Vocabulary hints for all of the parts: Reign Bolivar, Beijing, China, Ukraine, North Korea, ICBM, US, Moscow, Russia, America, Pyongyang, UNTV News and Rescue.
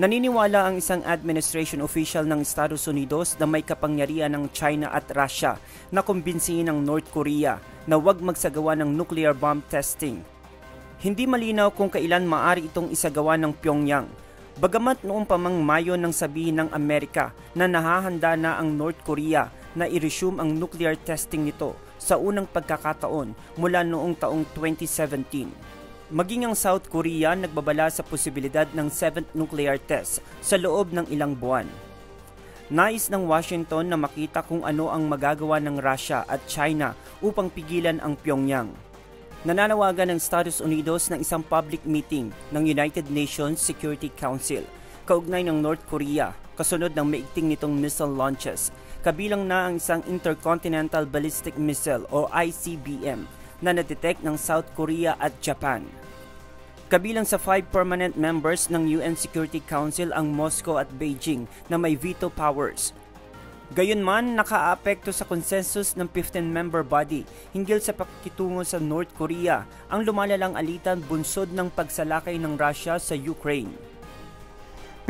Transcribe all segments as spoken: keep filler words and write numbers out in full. Naniniwala ang isang administration official ng Estados Unidos na may kapangyarihan ng China at Russia na kumbinsihin ang North Korea na huwag magsagawa ng nuclear bomb testing. Hindi malinaw kung kailan maaari itong isagawa ng Pyongyang. Bagamat noong pamang Mayo nang sabihin ng Amerika na nahahanda na ang North Korea na i-resume ang nuclear testing nito sa unang pagkakataon mula noong taong twenty seventeen. Maging ang South Korea nagbabala sa posibilidad ng seventh nuclear test sa loob ng ilang buwan. Nais ng Washington na makita kung ano ang magagawa ng Russia at China upang pigilan ang Pyongyang. Nananawagan ng Estados Unidos ng isang public meeting ng United Nations Security Council kaugnay ng North Korea kasunod ng maigting nitong missile launches, kabilang na ang isang Intercontinental Ballistic Missile o I C B M na nadetect ng South Korea at Japan. Kabilang sa five permanent members ng U N Security Council ang Moscow at Beijing na may veto powers. Gayunman, nakaapekto sa konsensus ng fifteen member body hinggil sa pakikitungo sa North Korea ang lumalalang alitan bunsod ng pagsalakay ng Russia sa Ukraine.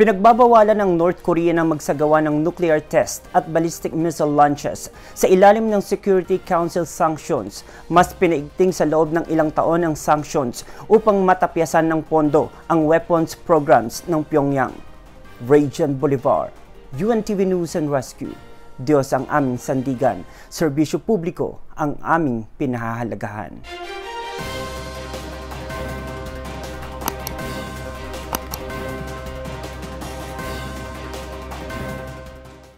Pinagbabawalan ng North Korea na magsagawa ng nuclear test at ballistic missile launches sa ilalim ng Security Council sanctions. Mas pinaigting sa loob ng ilang taon ang sanctions upang matapyasan ng pondo ang weapons programs ng Pyongyang. Reign Bolivar, U N T V News and Rescue. Diyos ang aming sandigan, serbisyo publiko ang aming pinahahalagahan.